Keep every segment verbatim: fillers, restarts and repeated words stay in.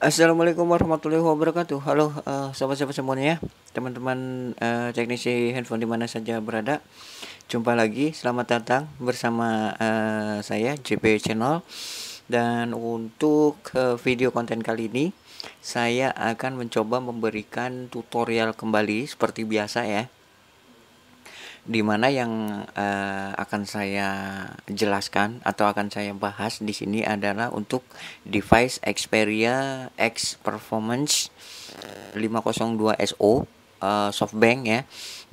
Assalamualaikum warahmatullahi wabarakatuh. Halo uh, sahabat-sahabat semuanya, teman-teman uh, teknisi handphone dimana saja berada. Jumpa lagi, selamat datang bersama uh, saya J P Channel. Dan untuk uh, video konten kali ini saya akan mencoba memberikan tutorial kembali seperti biasa ya, dimana yang uh, akan saya jelaskan atau akan saya bahas di sini adalah untuk device Xperia X Performance lima nol dua S O uh, Softbank ya,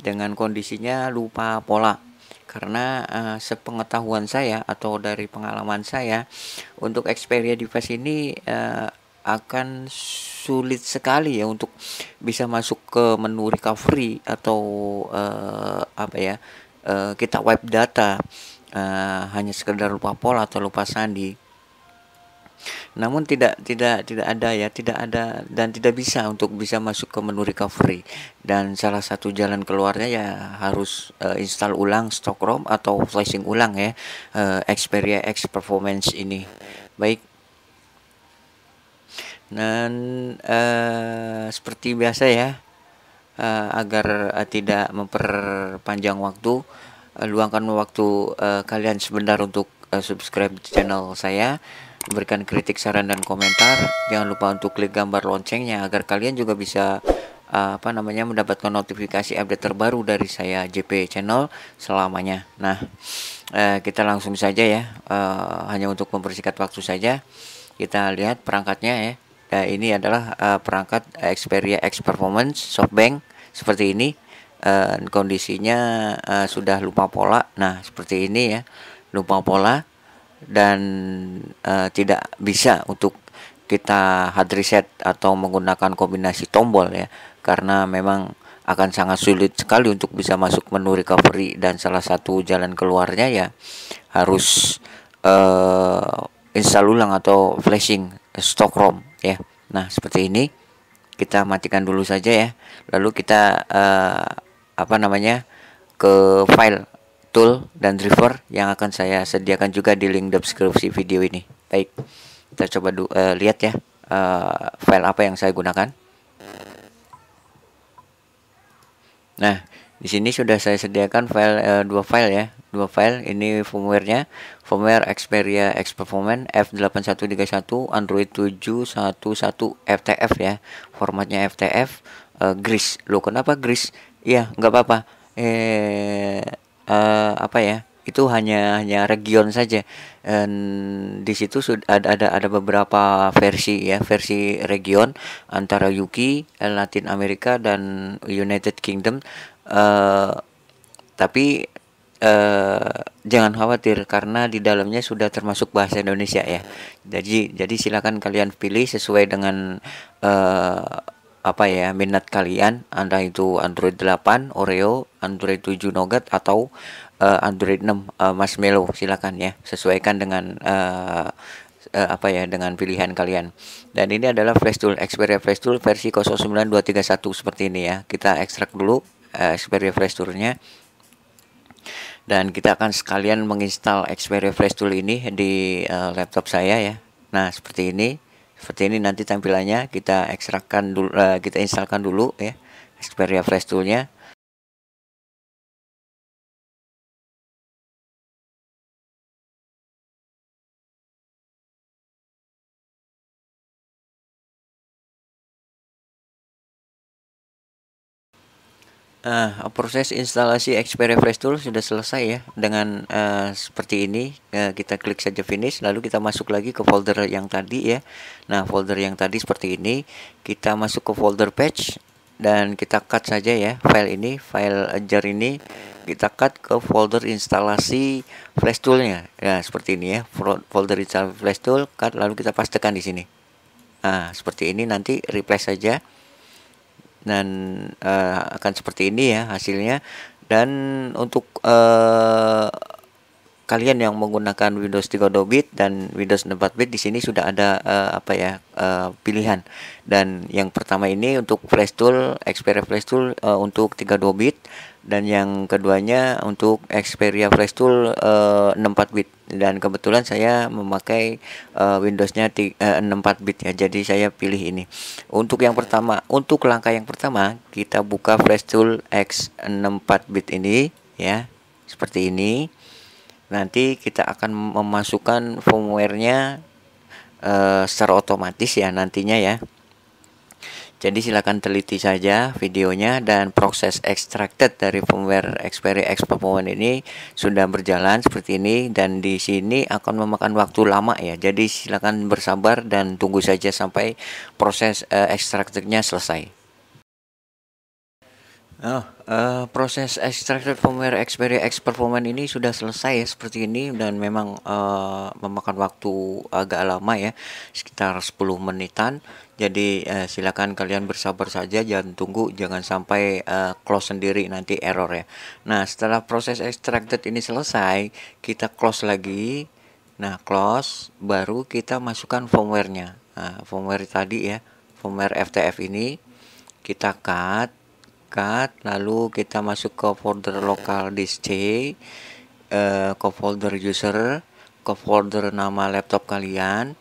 dengan kondisinya lupa pola. Karena uh, sepengetahuan saya atau dari pengalaman saya, untuk Xperia device ini uh, akan sulit sekali ya untuk bisa masuk ke menu recovery atau uh, apa ya uh, kita wipe data uh, hanya sekedar lupa pola atau lupa sandi. Namun tidak tidak tidak ada ya tidak ada dan tidak bisa untuk bisa masuk ke menu recovery, dan salah satu jalan keluarnya ya harus uh, install ulang stock ROM atau flashing ulang ya uh, Xperia X Performance ini. Baik. Dan uh, seperti biasa ya, uh, agar uh, tidak memperpanjang waktu, uh, luangkan waktu uh, kalian sebentar untuk uh, subscribe channel saya, berikan kritik, saran, dan komentar. Jangan lupa untuk klik gambar loncengnya agar kalian juga bisa uh, apa namanya mendapatkan notifikasi update terbaru dari saya J P Channel selamanya. Nah, uh, kita langsung saja ya, uh, hanya untuk mempersingkat waktu saja kita lihat perangkatnya ya. Nah, ini adalah uh, perangkat Xperia X Performance Softbank seperti ini. Uh, kondisinya uh, sudah lupa pola. Nah, seperti ini ya, lupa pola dan uh, tidak bisa untuk kita hard reset atau menggunakan kombinasi tombol ya, karena memang akan sangat sulit sekali untuk bisa masuk menu recovery, dan salah satu jalan keluarnya ya harus uh, install ulang atau flashing stock ROM ya. Nah, seperti ini kita matikan dulu saja ya, lalu kita uh, apa namanya ke file, tool, dan driver yang akan saya sediakan juga di link deskripsi video ini. Baik, kita coba uh, lihat ya uh, file apa yang saya gunakan. Nah, di sini sudah saya sediakan file uh, dua file ya, dua file. Ini firmware-nya, firmware Xperia X Performance F delapan satu tiga satu Android tujuh sebelas F T F ya, formatnya F T F uh, gris. Loh, kenapa gris? Ya, nggak apa-apa. Eh uh, apa ya? Itu hanya hanya region saja. Dan di situ sudah ada, ada ada beberapa versi ya, versi region antara U K, Latin Amerika, dan United Kingdom. Uh, tapi uh, jangan khawatir karena di dalamnya sudah termasuk bahasa Indonesia ya. Jadi jadi silakan kalian pilih sesuai dengan uh, apa ya minat kalian. Anda itu Android delapan Oreo, Android tujuh Nougat, atau uh, Android enam uh, Marshmallow. Silakan ya, sesuaikan dengan uh, Uh, apa ya dengan pilihan kalian. Dan ini adalah Flash Tool, Xperia Flash Tool versi nol sembilan dua tiga satu seperti ini ya. Kita ekstrak dulu uh, Xperia Flash Tool-nya, dan kita akan sekalian menginstal Xperia Flash Tool ini di uh, laptop saya ya. Nah, seperti ini, seperti ini nanti tampilannya. Kita ekstrakkan dulu, uh, kita instalkan dulu ya Xperia Flash Tool-nya. Nah, proses instalasi Xperia Flash Tool sudah selesai ya, dengan uh, seperti ini. Uh, kita klik saja finish, lalu kita masuk lagi ke folder yang tadi ya. Nah, folder yang tadi seperti ini, kita masuk ke folder patch dan kita cut saja ya file ini, file jar ini kita cut ke folder instalasi Flash Tool-nya. Nah, seperti ini ya, folder install Flash Tool, cut, lalu kita pastekan di sini. Nah, seperti ini nanti replace saja. Dan uh, akan seperti ini ya hasilnya. Dan untuk uh, kalian yang menggunakan Windows tiga puluh dua bit dan Windows empat bit, di sini sudah ada uh, apa ya uh, pilihan. Dan yang pertama ini untuk Flash Tool, Xperia Flash Tool uh, untuk tiga puluh dua bit, Dan yang keduanya untuk Xperia Flash Tool uh, enam puluh empat bit, dan kebetulan saya memakai uh, Windows-nya uh, enam puluh empat bit ya, jadi saya pilih ini. Untuk yang pertama, untuk langkah yang pertama kita buka Flash Tool X enam puluh empat bit ini ya, seperti ini. Nanti kita akan memasukkan firmware-nya uh, secara otomatis ya nantinya ya. Jadi silakan teliti saja videonya, dan proses extracted dari firmware Xperia X Performance ini sudah berjalan seperti ini, dan di sini akan memakan waktu lama ya. Jadi silakan bersabar dan tunggu saja sampai proses uh, extractednya selesai. Oh, uh, proses extracted firmware Xperia X Performance ini sudah selesai ya, seperti ini, dan memang uh, memakan waktu agak lama ya, sekitar sepuluh menitan. Jadi uh, silakan kalian bersabar saja, jangan tunggu, jangan sampai uh, close sendiri nanti error ya. Nah, setelah proses extracted ini selesai, kita close lagi. Nah, close, baru kita masukkan firmware-nya. Nah, firmware tadi ya, firmware F T F ini kita cut. Cut, lalu kita masuk ke folder lokal disk C, eh, ke folder user, ke folder nama laptop kalian,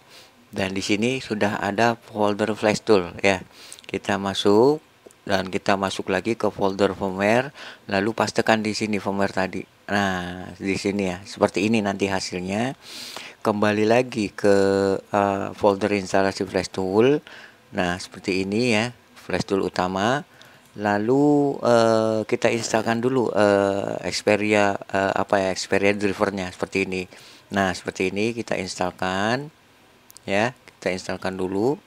dan di sini sudah ada folder Flash Tool ya. Kita masuk, dan kita masuk lagi ke folder firmware, lalu pastekan di sini firmware tadi. Nah, di sini ya, seperti ini nanti hasilnya. Kembali lagi ke eh, folder instalasi Flash Tool. Nah, seperti ini ya, Flash Tool utama. Lalu uh, kita installkan dulu uh, Xperia uh, apa ya Xperia drivernya seperti ini. Nah, seperti ini kita installkan ya, kita installkan dulu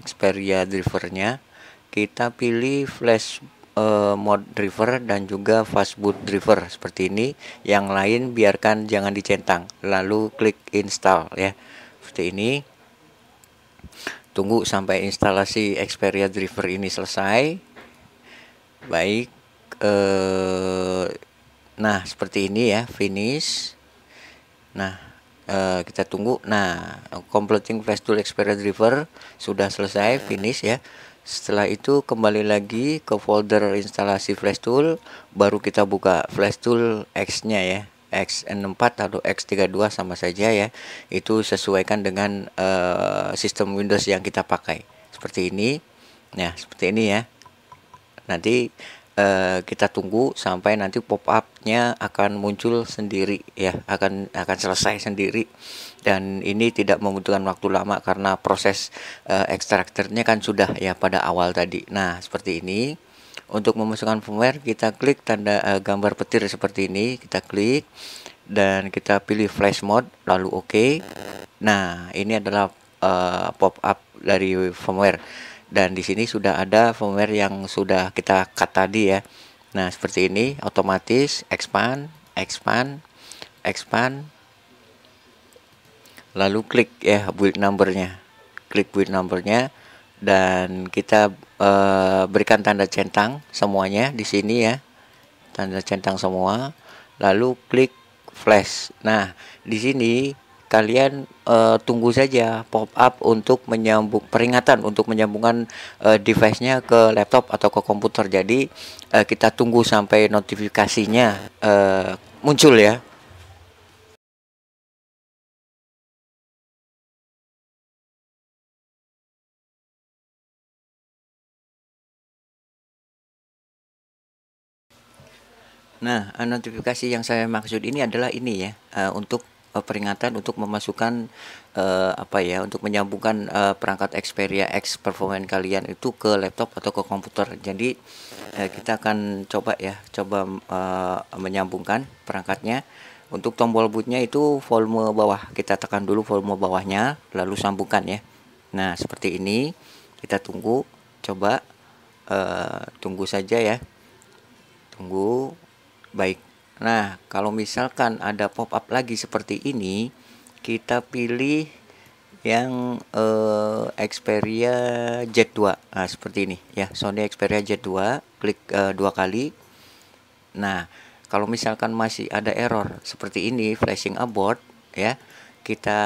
Xperia drivernya. Kita pilih flash uh, mode driver dan juga fastboot driver seperti ini. Yang lain biarkan, jangan dicentang. Lalu klik install ya, seperti ini. Tunggu sampai instalasi Xperia driver ini selesai. Baik, eh, nah seperti ini ya, finish. Nah, eh, kita tunggu. Nah, completing Flash Tool Xperia Driver sudah selesai, finish ya. Setelah itu kembali lagi ke folder instalasi Flash Tool, baru kita buka Flash Tool X-nya ya, X enam puluh empat atau X tiga puluh dua sama saja ya. Itu sesuaikan dengan eh, sistem Windows yang kita pakai. Seperti ini. Nah, seperti ini ya. Nanti uh, kita tunggu sampai nanti pop up-nya akan muncul sendiri ya, akan akan selesai sendiri, dan ini tidak membutuhkan waktu lama karena proses uh, extractor-nya kan sudah ya pada awal tadi. Nah, seperti ini. Untuk memasukkan firmware kita klik tanda uh, gambar petir seperti ini, kita klik dan kita pilih flash mode, lalu oke. Okay. Nah, ini adalah uh, pop up dari firmware. Dan di sini sudah ada firmware yang sudah kita cut tadi ya. Nah, seperti ini, otomatis expand, expand, expand. Lalu klik ya build numbernya, klik build numbernya, dan kita eh, berikan tanda centang semuanya di sini ya, tanda centang semua. Lalu klik flash. Nah, di sini kalian uh, tunggu saja pop up untuk menyambung peringatan untuk menyambungkan uh, device-nya ke laptop atau ke komputer. Jadi uh, kita tunggu sampai notifikasinya uh, muncul ya. Nah, notifikasi yang saya maksud ini adalah ini ya, uh, untuk peringatan untuk memasukkan uh, apa ya untuk menyambungkan uh, perangkat Xperia X Performance kalian itu ke laptop atau ke komputer. Jadi uh, kita akan coba ya coba uh, menyambungkan perangkatnya. Untuk tombol bootnya itu volume bawah, kita tekan dulu volume bawahnya lalu sambungkan ya. Nah, seperti ini, kita tunggu, coba uh, tunggu saja ya, tunggu. Baik. Nah, kalau misalkan ada pop-up lagi seperti ini, kita pilih yang eh, Xperia Z dua. Nah, seperti ini ya, Sony Xperia Z dua, klik eh, dua kali. Nah, kalau misalkan masih ada error seperti ini, flashing abort ya, kita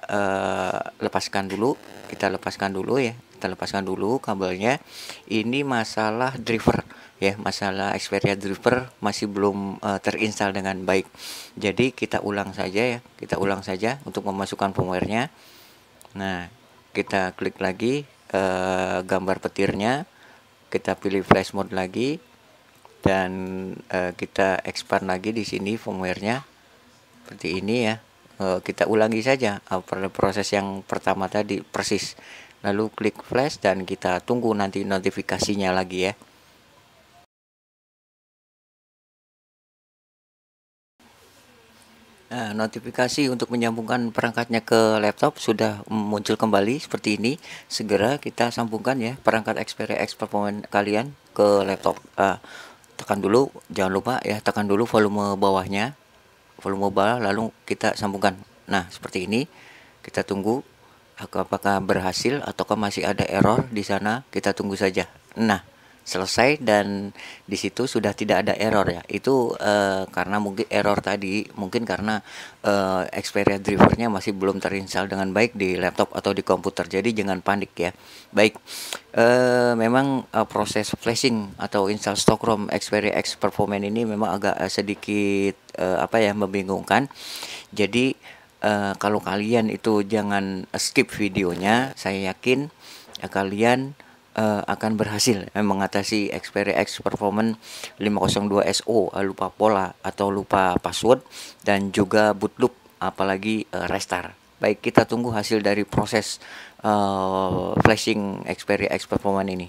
eh, lepaskan dulu, kita lepaskan dulu ya, kita lepaskan dulu kabelnya. Ini masalah driver. ya, masalah Xperia driver masih belum uh, terinstal dengan baik. Jadi kita ulang saja ya, kita ulang saja untuk memasukkan firmware-nya. Nah, kita klik lagi uh, gambar petirnya, kita pilih flash mode lagi, dan uh, kita expand lagi di sini firmware-nya seperti ini ya. Uh, kita ulangi saja uh, proses yang pertama tadi persis. Lalu klik flash dan kita tunggu nanti notifikasinya lagi ya. Nah, notifikasi untuk menyambungkan perangkatnya ke laptop sudah muncul kembali seperti ini. Segera kita sambungkan ya perangkat Xperia X Performance kalian ke laptop. Uh, tekan dulu, jangan lupa ya, tekan dulu volume bawahnya, volume bawah, lalu kita sambungkan. Nah, seperti ini. Kita tunggu apakah berhasil ataukah masih ada error di sana. Kita tunggu saja. Nah, selesai, dan di situ sudah tidak ada error ya. Itu uh, karena mungkin error tadi, mungkin karena uh, Xperia drivernya masih belum terinstal dengan baik di laptop atau di komputer. Jadi jangan panik ya. Baik, uh, memang uh, proses flashing atau install stockrom Xperia X Performance ini memang agak uh, sedikit uh, apa ya, membingungkan. Jadi uh, kalau kalian itu jangan skip videonya, saya yakin uh, kalian Uh, akan berhasil eh, mengatasi Xperia X Performance lima nol dua S O, uh, lupa pola atau lupa password, dan juga boot loop, apalagi uh, restart. Baik, kita tunggu hasil dari proses uh, flashing Xperia X Performance ini.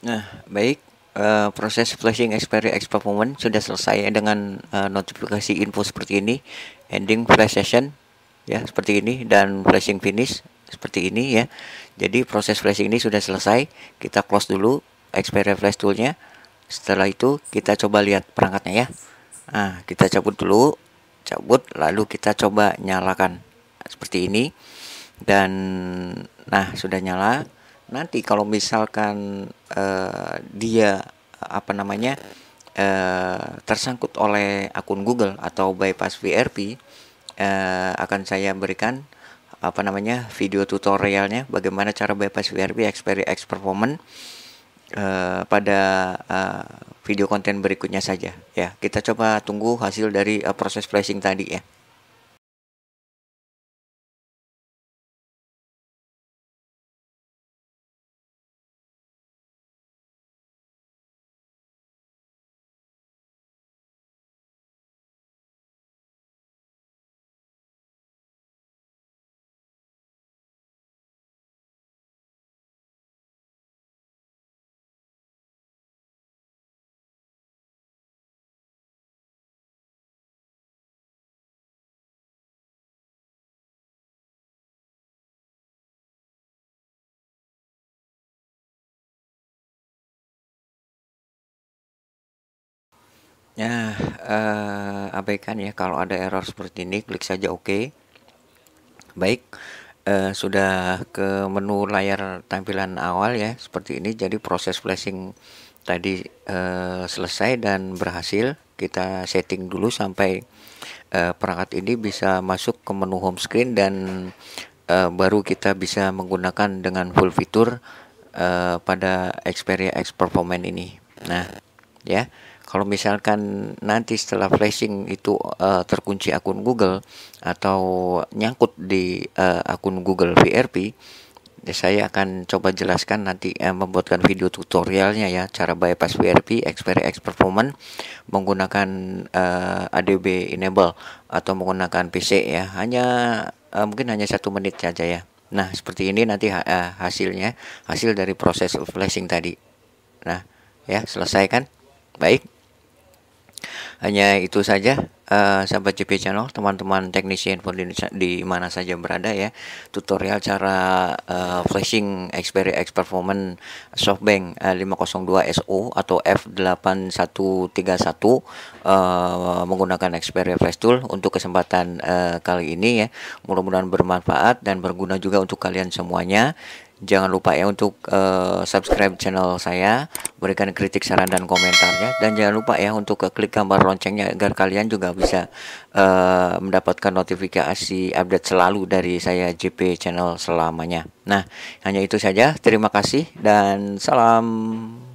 Nah, baik, uh, proses flashing Xperia X Performance sudah selesai dengan uh, notifikasi info seperti ini, ending flash session ya seperti ini dan flashing finish seperti ini ya. Jadi proses flashing ini sudah selesai. Kita close dulu Xperia Flash Tool-nya. Setelah itu kita coba lihat perangkatnya ya. Nah, kita cabut dulu, cabut lalu kita coba nyalakan seperti ini. Dan nah, sudah nyala. Nanti kalau misalkan uh, dia apa namanya uh, tersangkut oleh akun Google atau bypass F R P, uh, akan saya berikan apa namanya video tutorialnya bagaimana cara bypass F R P Xperia X Performance uh, pada uh, video konten berikutnya saja ya. Kita coba tunggu hasil dari uh, proses flashing tadi ya. Nah, eh, abaikan ya kalau ada error seperti ini, klik saja OK. Baik, eh, sudah ke menu layar tampilan awal ya seperti ini. Jadi proses flashing tadi eh, selesai dan berhasil. Kita setting dulu sampai eh, perangkat ini bisa masuk ke menu home screen dan eh, baru kita bisa menggunakan dengan full fitur eh, pada Xperia X Performance ini. Nah, ya. Kalau misalkan nanti setelah flashing itu uh, terkunci akun Google atau nyangkut di uh, akun Google F R P, ya saya akan coba jelaskan nanti uh, membuatkan video tutorialnya ya, cara bypass F R P Xperia X Performance menggunakan uh, A D B enable atau menggunakan P C ya. Hanya uh, mungkin hanya satu menit saja ya. Nah, seperti ini nanti ha uh, hasilnya, hasil dari proses flashing tadi. Nah, ya selesai kan? Baik. Hanya itu saja, uh, sahabat J P Channel, teman-teman teknisi handphone di Indonesia, di mana saja berada ya, tutorial cara uh, flashing Xperia X Performance Softbank uh, lima nol dua S O atau F delapan satu tiga satu uh, menggunakan Xperia Flash Tool untuk kesempatan uh, kali ini ya. Mudah-mudahan bermanfaat dan berguna juga untuk kalian semuanya. Jangan lupa ya untuk uh, subscribe channel saya, berikan kritik, saran, dan komentarnya. Dan jangan lupa ya untuk uh, klik gambar loncengnya agar kalian juga bisa uh, mendapatkan notifikasi update selalu dari saya J P Channel selamanya. Nah, hanya itu saja. Terima kasih dan salam.